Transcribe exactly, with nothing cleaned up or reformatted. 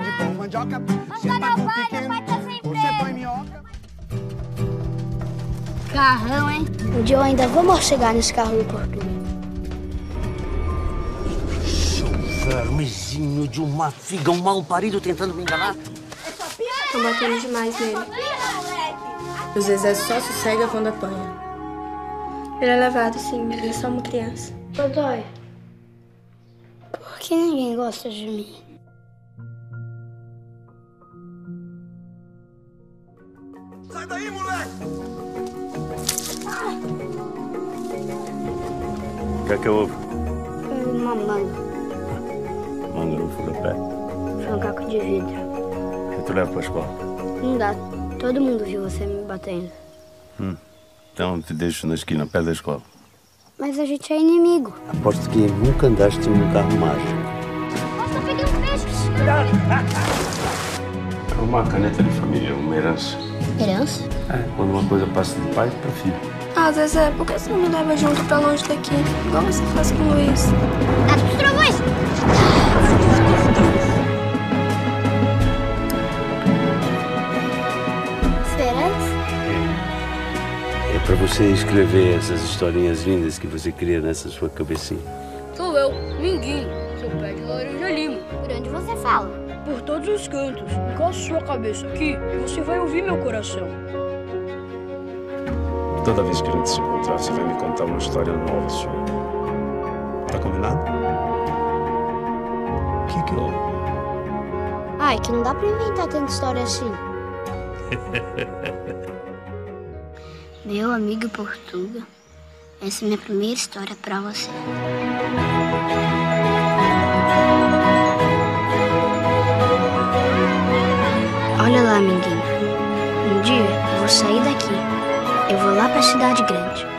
bigode com mandioca. Você tá com pequeno, você põe minhoca. Carrão, hein? Um dia eu ainda vou chegar nesse carro do Porto. Vermezinho de uma figa, um mal parido tentando me enganar. Estão batendo demais nele. O Zezé só sossega quando apanha. Ele é levado, sim, ele é só uma criança. Dodói, por que ninguém gosta de mim? Sai daí, moleque! O que é que houve? Uma manga. Mangrufo do pé. Foi um caco de vidro. E tu leva pra escola? Não dá. Todo mundo viu você me batendo. Hum. Então eu te deixo na esquina, perto da escola. Mas a gente é inimigo. Aposto que nunca andaste num carro mágico. Nossa, eu peguei um peixe. Cuidado! É uma caneta de família, uma herança. Herança? É, quando uma coisa passa de pai pra filho. Ah, Zezé, por que você não me leva junto pra longe daqui? Igual você faz com o Luiz. Ah, tu trouxe Luiz! É pra você escrever essas historinhas lindas que você cria nessa sua cabecinha. Sou eu, Minguinho, seu pé de laranja lima. Por onde você fala? Por todos os cantos. Com a sua cabeça aqui, você vai ouvir meu coração. Toda vez que a gente se encontrar, você vai me contar uma história nova sua. Tá combinado? O que que houve? Ai, que não dá pra inventar tanta história assim. Meu amigo Portuga, essa é a minha primeira história pra você. Olha lá, amiguinho. Um dia eu vou sair daqui. Eu vou lá pra cidade grande.